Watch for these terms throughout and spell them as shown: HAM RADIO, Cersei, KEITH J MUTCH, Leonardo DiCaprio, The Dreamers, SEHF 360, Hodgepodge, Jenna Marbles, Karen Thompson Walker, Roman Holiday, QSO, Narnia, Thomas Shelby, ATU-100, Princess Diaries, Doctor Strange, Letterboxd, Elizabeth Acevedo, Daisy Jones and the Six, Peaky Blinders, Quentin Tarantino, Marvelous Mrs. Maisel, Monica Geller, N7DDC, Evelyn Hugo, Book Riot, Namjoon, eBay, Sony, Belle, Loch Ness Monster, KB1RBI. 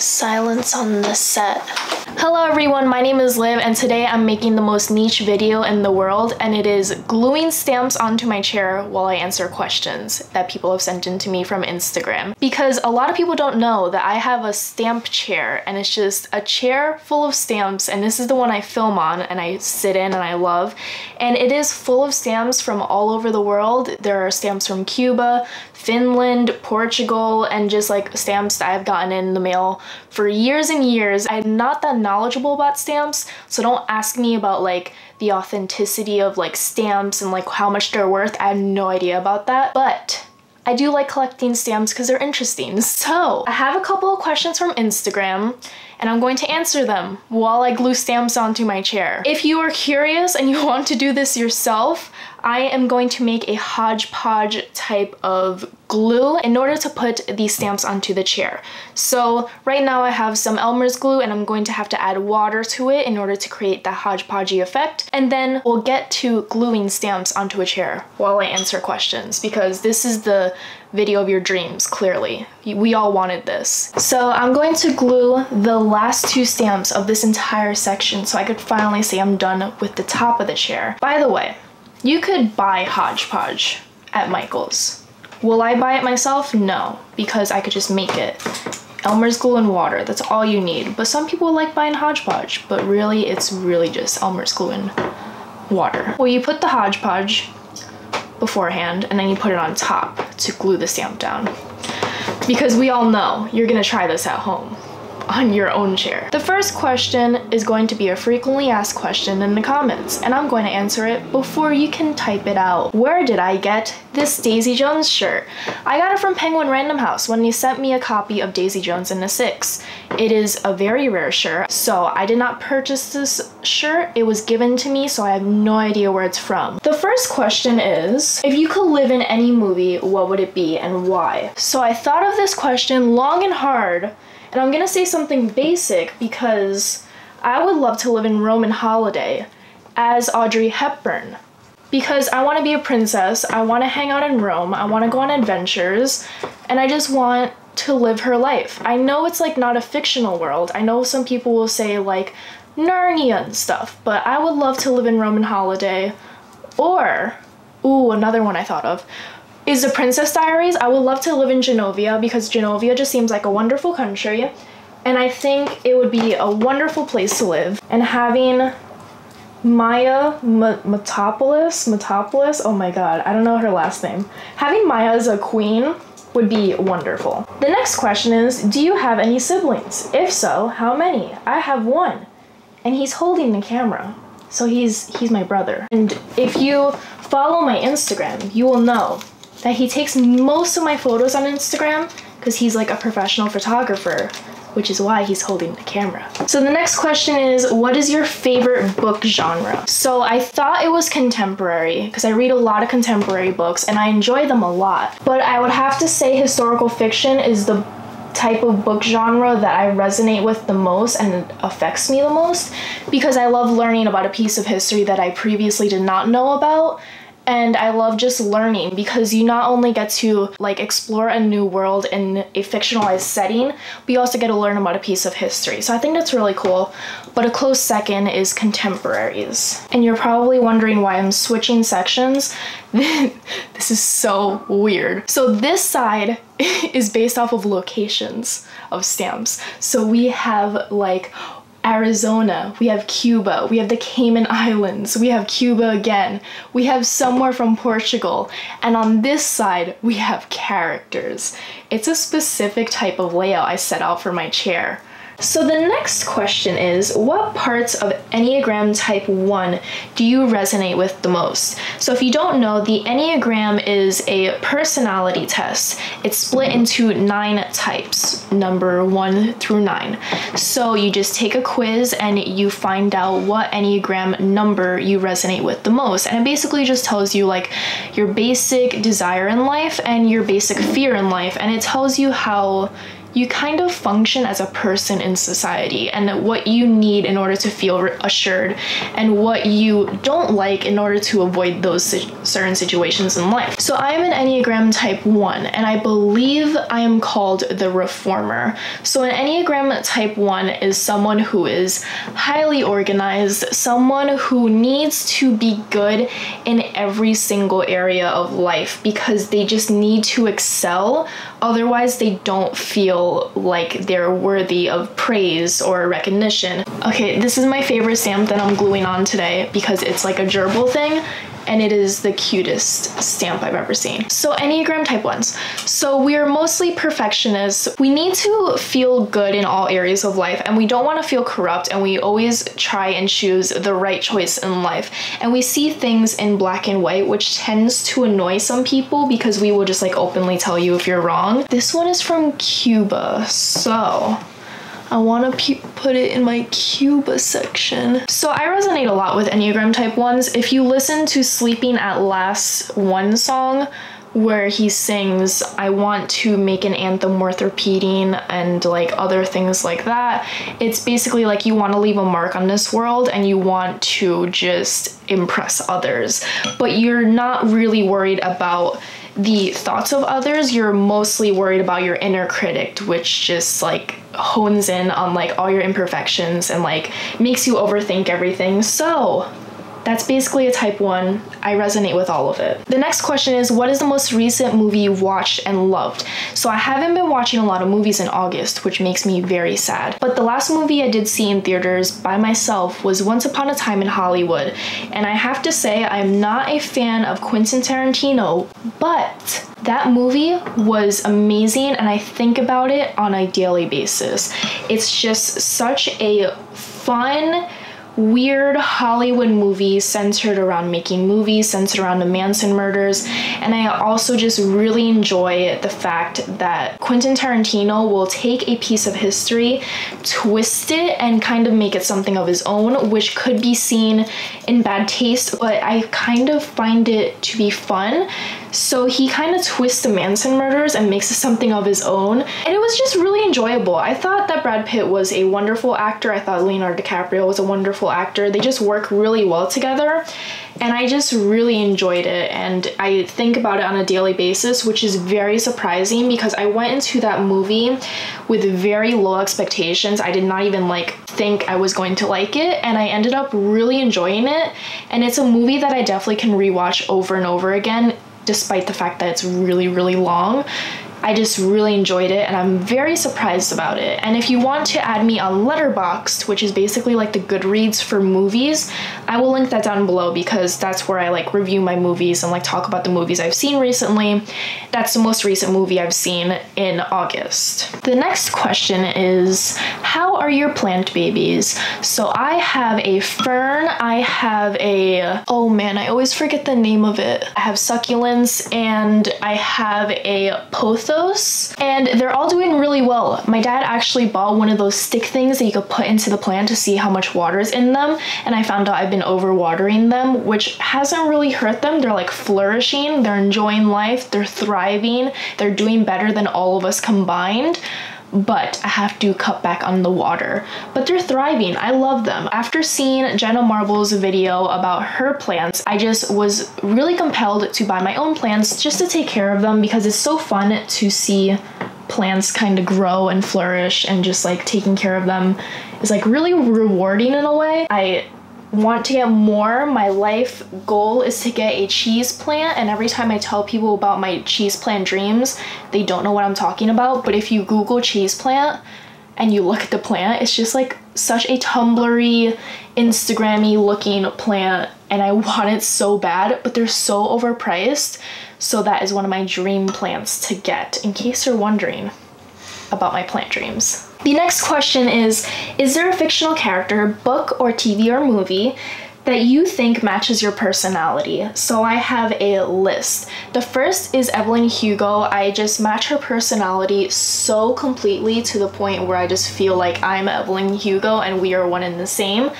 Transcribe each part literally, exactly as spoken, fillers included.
Silence on the set. Hello everyone, my name is Liv and today I'm making the most niche video in the world, and it is gluing stamps onto my chair while I answer questions that people have sent in to me from Instagram. Because a lot of people don't know that I have a stamp chair, and it's just a chair full of stamps, and this is the one I film on and I sit in and I love. And it is full of stamps from all over the world. There are stamps from Cuba, Finland, Portugal, and just like stamps that I've gotten in the mail for years and years. I'm not that knowledgeable about stamps, so don't ask me about like the authenticity of like stamps and like how much they're worth. I have no idea about that, but I do like collecting stamps because they're interesting. So I have a couple of questions from Instagram and I'm going to answer them while I glue stamps onto my chair. If you are curious and you want to do this yourself, I am going to make a hodgepodge type of glue in order to put these stamps onto the chair. So right now I have some Elmer's glue and I'm going to have to add water to it in order to create the hodgepodgey effect. And then we'll get to gluing stamps onto a chair while I answer questions, because this is the video of your dreams, clearly. We all wanted this. So I'm going to glue the last two stamps of this entire section so I could finally say I'm done with the top of the chair. By the way, you could buy hodgepodge at Michael's. Will I buy it myself? No, because I could just make it. Elmer's glue and water, that's all you need. But some people like buying hodgepodge, but really it's really just Elmer's glue and water. Well, you put the hodgepodge beforehand and then you put it on top to glue the stamp down. Because we all know you're gonna try this at home on your own chair. The first question is going to be a frequently asked question in the comments, and I'm going to answer it before you can type it out. Where did I get this Daisy Jones shirt? I got it from Penguin Random House when they sent me a copy of Daisy Jones and the Six. It is a very rare shirt, so I did not purchase this shirt. It was given to me, so I have no idea where it's from. The first question is, if you could live in any movie, what would it be and why? So I thought of this question long and hard, and I'm gonna say something basic because I would love to live in Roman Holiday as Audrey Hepburn. Because I wanna be a princess, I wanna hang out in Rome, I wanna go on adventures, and I just want to live her life. I know it's like not a fictional world. I know some people will say like Narnia and stuff, but I would love to live in Roman Holiday. Or, ooh, another one I thought of is the Princess Diaries. I would love to live in Genovia because Genovia just seems like a wonderful country, and I think it would be a wonderful place to live. And having Maya Metopolis, Metopolis, oh my god, I don't know her last name. Having Maya as a queen would be wonderful. The next question is, do you have any siblings? If so, how many? I have one, and he's holding the camera. So he's, he's my brother. And if you follow my Instagram, you will know that he takes most of my photos on Instagram because he's like a professional photographer, which is why he's holding the camera. So the next question is, what is your favorite book genre? So I thought it was contemporary because I read a lot of contemporary books and I enjoy them a lot, but I would have to say historical fiction is the type of book genre that I resonate with the most and affects me the most, because I love learning about a piece of history that I previously did not know about. And I love just learning because you not only get to like explore a new world in a fictionalized setting, but you also get to learn about a piece of history. So I think that's really cool. But a close second is contemporaries. And you're probably wondering why I'm switching sections. This is so weird. So this side is based off of locations of stamps. So we have like Arizona, we have Cuba, we have the Cayman Islands, we have Cuba again, we have somewhere from Portugal, and on this side we have characters. It's a specific type of layout I set out for my chair. So the next question is, what parts of Enneagram Type one do you resonate with the most? So if you don't know, the Enneagram is a personality test. It's split into nine types, number one through nine. So you just take a quiz and you find out what Enneagram number you resonate with the most. And it basically just tells you like your basic desire in life and your basic fear in life. And it tells you how you kind of function as a person in society and what you need in order to feel assured and what you don't like in order to avoid those si- certain situations in life. So I am an Enneagram Type one, and I believe I am called the reformer. So an Enneagram Type one is someone who is highly organized, someone who needs to be good in every single area of life because they just need to excel, otherwise they don't feel like they're worthy of praise or recognition. Okay, this is my favorite stamp that I'm gluing on today because it's like a gerbil thing and it is the cutest stamp I've ever seen. So Enneagram Type ones. So we are mostly perfectionists. We need to feel good in all areas of life and we don't want to feel corrupt, and we always try and choose the right choice in life. And we see things in black and white, which tends to annoy some people because we will just like openly tell you if you're wrong. This one is from Cuba, so I want to put it in my Cuba section. So I resonate a lot with Enneagram Type ones. If you listen to Sleeping at Last one song, where he sings, I want to make an anthem worth repeating and like other things like that. It's basically like you want to leave a mark on this world and you want to just impress others, but you're not really worried about the thoughts of others. You're mostly worried about your inner critic, which just like hones in on like all your imperfections and like makes you overthink everything. So that's basically a Type one. I resonate with all of it. The next question is, what is the most recent movie you watched and loved? So I haven't been watching a lot of movies in August, which makes me very sad. But the last movie I did see in theaters by myself was Once Upon a Time in Hollywood. And I have to say, I'm not a fan of Quentin Tarantino, but that movie was amazing and I think about it on a daily basis. It's just such a fun, weird Hollywood movie centered around making movies, centered around the Manson murders, and I also just really enjoy the fact that Quentin Tarantino will take a piece of history, twist it, and kind of make it something of his own, which could be seen in bad taste, but I kind of find it to be fun. So he kind of twists the Manson murders and makes it something of his own, and it was just really enjoyable. I thought that Brad Pitt was a wonderful actor. I thought Leonardo DiCaprio was a wonderful actor. They just work really well together, and I just really enjoyed it, and I think about it on a daily basis, which is very surprising because I went into that movie with very low expectations. I did not even like think I was going to like it, and I ended up really enjoying it, and it's a movie that I definitely can rewatch over and over again. Despite the fact that it's really, really long, I just really enjoyed it and I'm very surprised about it. And if you want to add me on Letterboxd, which is basically like the Goodreads for movies, I will link that down below because that's where I like review my movies and like talk about the movies I've seen recently. That's the most recent movie I've seen in August. The next question is, how are your plant babies? So I have a fern, I have a, oh man, I always forget the name of it. I have succulents and I have a pothos. And they're all doing really well. My dad actually bought one of those stick things that you could put into the plant to see how much water is in them, and I found out I've been overwatering them, which hasn't really hurt them. They're like flourishing, they're enjoying life, they're thriving, they're doing better than all of us combined. But I have to cut back on the water. But they're thriving. I love them. After seeing Jenna Marbles' video about her plants, I just was really compelled to buy my own plants just to take care of them because it's so fun to see plants kind of grow and flourish, and just like taking care of them is like really rewarding in a way. I want to get more. My life goal is to get a cheese plant, and every time I tell people about my cheese plant dreams, they don't know what I'm talking about. But if you Google cheese plant and you look at the plant, it's just like such a Tumblr-y, Instagram-y looking plant, and I want it so bad, but they're so overpriced. So that is one of my dream plants to get, in case you're wondering about my plant dreams. The next question is, is there a fictional character, book or T V or movie, that you think matches your personality? So I have a list. The first is Evelyn Hugo. I just match her personality so completely to the point where I just feel like I'm Evelyn Hugo and we are one and the same.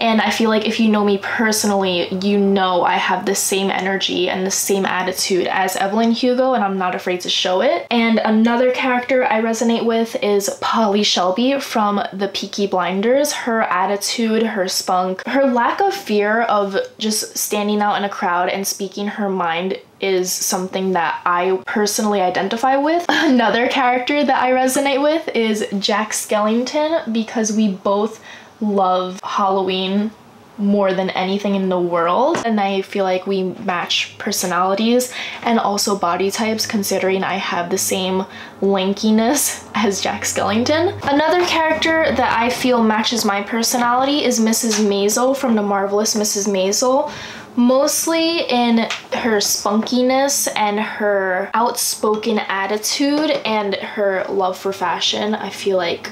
And I feel like if you know me personally, you know I have the same energy and the same attitude as Evelyn Hugo, and I'm not afraid to show it. And another character I resonate with is Polly Shelby from the Peaky Blinders. Her attitude, her spunk, her lack of fear of just standing out in a crowd and speaking her mind is something that I personally identify with. Another character that I resonate with is Jack Skellington, because we both love Halloween more than anything in the world, and I feel like we match personalities and also body types, considering I have the same lankiness as Jack Skellington. Another character that I feel matches my personality is Missus Maisel from the Marvelous Missus Maisel, mostly in her spunkiness and her outspoken attitude and her love for fashion. I feel like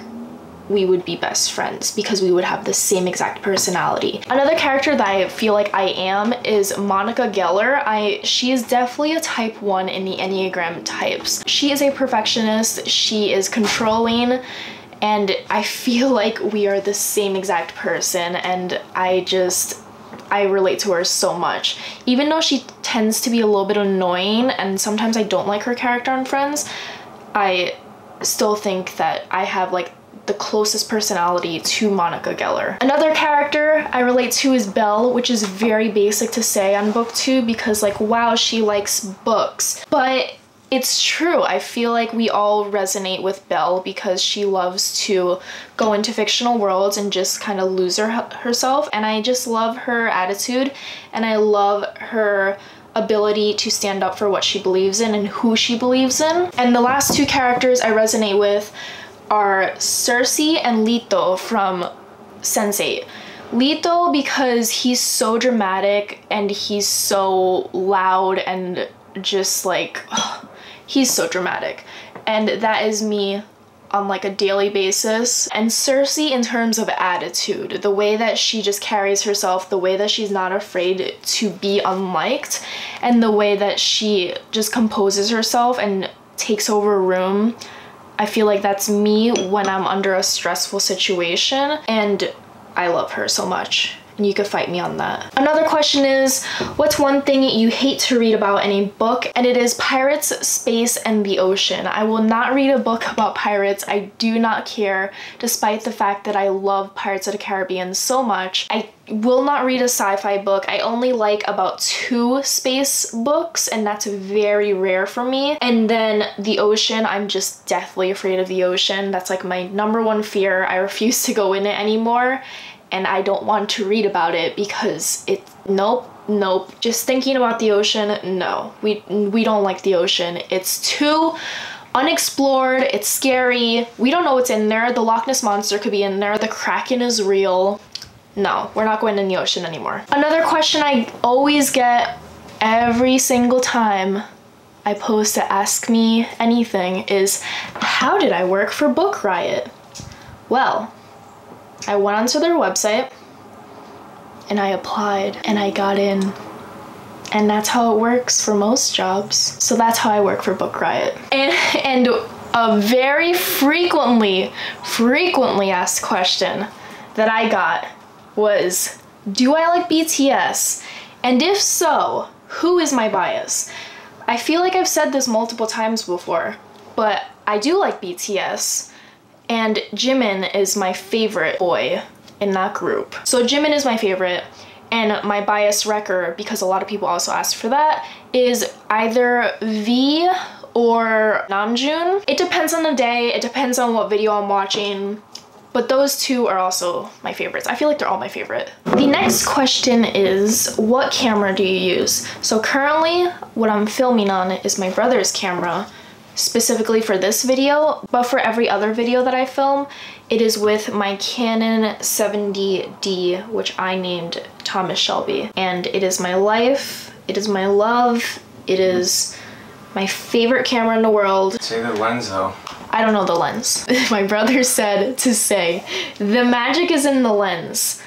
we would be best friends because we would have the same exact personality. Another character that I feel like I am is Monica Geller. I she is definitely a type one in the Enneagram types. She is a perfectionist, she is controlling, and I feel like we are the same exact person, and I just I relate to her so much. Even though she tends to be a little bit annoying and sometimes I don't like her character on Friends, I still think that I have like the closest personality to Monica Geller. Another character I relate to is Belle, which is very basic to say on BookTube because like, wow, she likes books. But it's true. I feel like we all resonate with Belle because she loves to go into fictional worlds and just kind of lose her, herself. And I just love her attitude, and I love her ability to stand up for what she believes in and who she believes in. And the last two characters I resonate with are Cersei and Lito from Sense eight. Lito because he's so dramatic and he's so loud and just like, ugh. He's so dramatic, and that is me on like a daily basis. And Cersei in terms of attitude, the way that she just carries herself, the way that she's not afraid to be unliked, and the way that she just composes herself and takes over a room. I feel like that's me when I'm under a stressful situation, and I love her so much. And you could fight me on that. Another question is, what's one thing you hate to read about in a book? And it is pirates, space, and the ocean. I will not read a book about pirates. I do not care, despite the fact that I love Pirates of the Caribbean so much. I will not read a sci-fi book. I only like about two space books, and that's very rare for me. And then the ocean, I'm just deathly afraid of the ocean. That's like my number one fear. I refuse to go in it anymore. And I don't want to read about it because it, nope, nope. Just thinking about the ocean, no. We, we don't like the ocean. It's too unexplored, it's scary. We don't know what's in there. The Loch Ness Monster could be in there. The Kraken is real. No, we're not going in the ocean anymore. Another question I always get every single time I post to Ask Me Anything is, how did I work for Book Riot? Well, I went onto their website and I applied and I got in, and that's how it works for most jobs. So that's how I work for Book Riot. And, and a very frequently, frequently asked question that I got was, do I like B T S? And if so, who is my bias? I feel like I've said this multiple times before, but I do like B T S. And Jimin is my favorite boy in that group. So Jimin is my favorite, and my bias wrecker, because a lot of people also ask for that, is either V or Namjoon. It depends on the day, it depends on what video I'm watching, but those two are also my favorites. I feel like they're all my favorite. The next question is, what camera do you use? So currently, what I'm filming on is my brother's camera, specifically for this video, but for every other video that I film, it is with my Canon seventy D, which I named Thomas Shelby. And it is my life, it is my love, it is my favorite camera in the world. Say the lens though. I don't know the lens. My brother said to say, the magic is in the lens.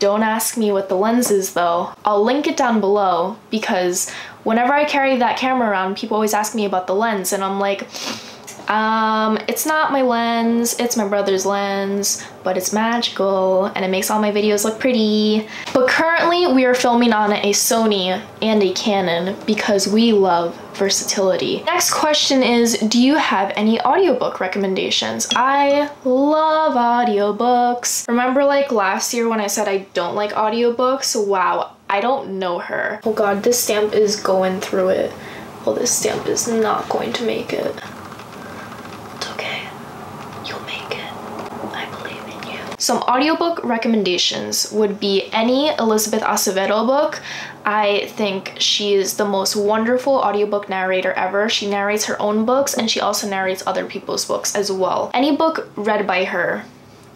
Don't ask me what the lens is though. I'll link it down below, because whenever I carry that camera around, people always ask me about the lens, and I'm like, Um, it's not my lens, it's my brother's lens, but it's magical and it makes all my videos look pretty. But currently we are filming on a Sony and a Canon because we love versatility. Next question is, do you have any audiobook recommendations? I love audiobooks. Remember like last year when I said I don't like audiobooks? Wow, I don't know her. Oh god, this stamp is going through it. Well, this stamp is not going to make it. It's okay. You'll make it. I believe in you. Some audiobook recommendations would be any Elizabeth Acevedo book. I think she is the most wonderful audiobook narrator ever. She narrates her own books and she also narrates other people's books as well. Any book read by her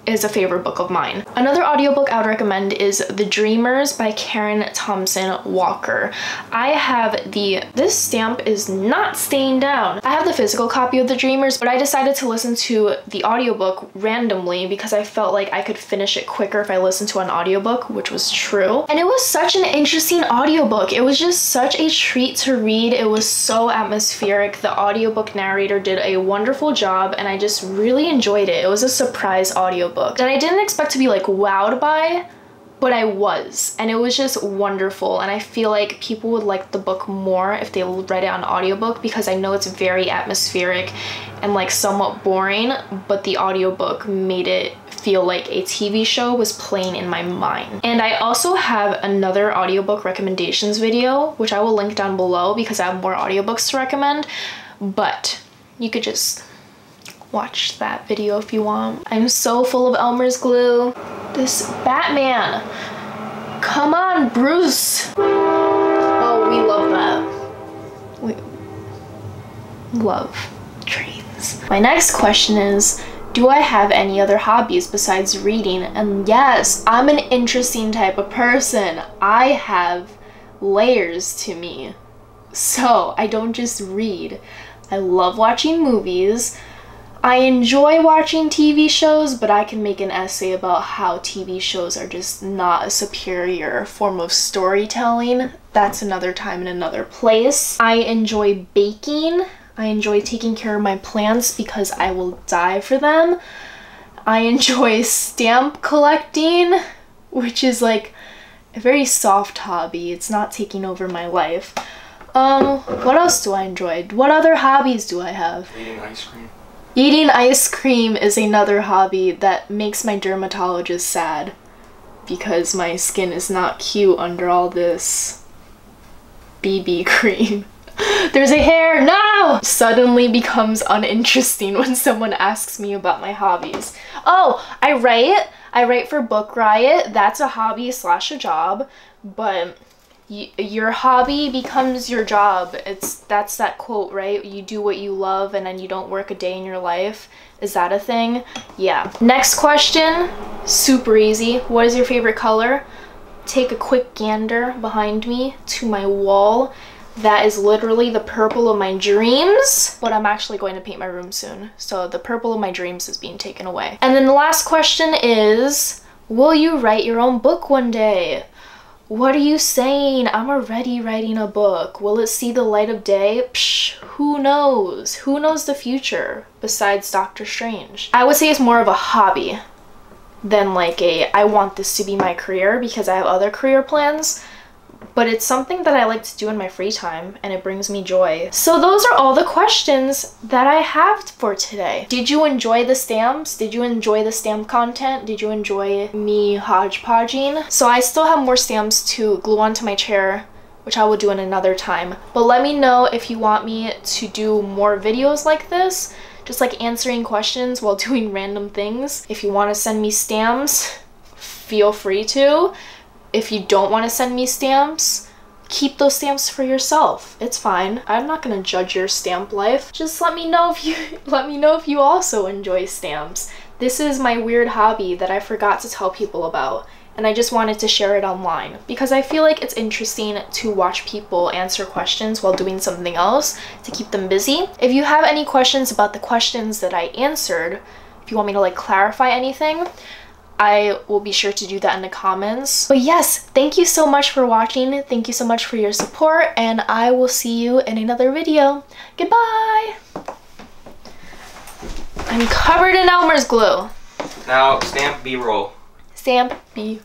is a favorite book of mine. Another audiobook I would recommend is The Dreamers by Karen Thompson Walker. I have the, this stamp is not stained down. I have the physical copy of The Dreamers, but I decided to listen to the audiobook randomly because I felt like I could finish it quicker if I listened to an audiobook, which was true. And it was such an interesting audiobook. It was just such a treat to read. It was so atmospheric. The audiobook narrator did a wonderful job and I just really enjoyed it. It was a surprise audiobook that I didn't expect to be like wowed by, but I was, and it was just wonderful. And I feel like people would like the book more if they read it on audiobook, because I know it's very atmospheric and like somewhat boring, but the audiobook made it feel like a T V show was playing in my mind. And I also have another audiobook recommendations video, which I will link down below because I have more audiobooks to recommend, but you could just watch that video if you want. I'm so full of Elmer's glue. This Batman. Come on, Bruce. Oh, we love that. We love trains. My next question is, do I have any other hobbies besides reading? And yes, I'm an interesting type of person. I have layers to me. So I don't just read. I love watching movies. I enjoy watching T V shows, but I can make an essay about how T V shows are just not a superior form of storytelling. That's another time and another place. I enjoy baking. I enjoy taking care of my plants because I will die for them. I enjoy stamp collecting, which is like a very soft hobby. It's not taking over my life. Um, what else do I enjoy? What other hobbies do I have? Eating ice cream. Eating ice cream is another hobby that makes my dermatologist sad because my skin is not cute under all this B B cream. There's a hair now! Suddenly becomes uninteresting when someone asks me about my hobbies. Oh, I write. I write for Book Riot. That's a hobby slash a job, but Y- your hobby becomes your job. It's that's that quote, right? You do what you love and then you don't work a day in your life. Is that a thing? Yeah. Next question, super easy. What is your favorite color? Take a quick gander behind me to my wall. That is literally the purple of my dreams, but I'm actually going to paint my room soon. So the purple of my dreams is being taken away. And then the last question is, will you write your own book one day? What are you saying? I'm already writing a book. Will it see the light of day? Psh, who knows? Who knows the future besides Doctor Strange? I would say it's more of a hobby than like a, I want this to be my career because I have other career plans, but it's something that I like to do in my free time and it brings me joy. So those are all the questions that I have for today. Did you enjoy the stamps? Did you enjoy the stamp content? Did you enjoy me hodgepodging? So I still have more stamps to glue onto my chair, which I will do in another time. But let me know if you want me to do more videos like this, just like answering questions while doing random things. If you want to send me stamps, feel free to. If you don't want to send me stamps, keep those stamps for yourself. It's fine. I'm not gonna judge your stamp life. Just let me know if you let me know if you also enjoy stamps. This is my weird hobby that I forgot to tell people about, and I just wanted to share it online because I feel like it's interesting to watch people answer questions while doing something else to keep them busy. If you have any questions about the questions that I answered, if you want me to like clarify anything, I will be sure to do that in the comments. But yes, thank you so much for watching. Thank you so much for your support, and I will see you in another video. Goodbye! I'm covered in Elmer's glue. Now stamp B-roll. Stamp B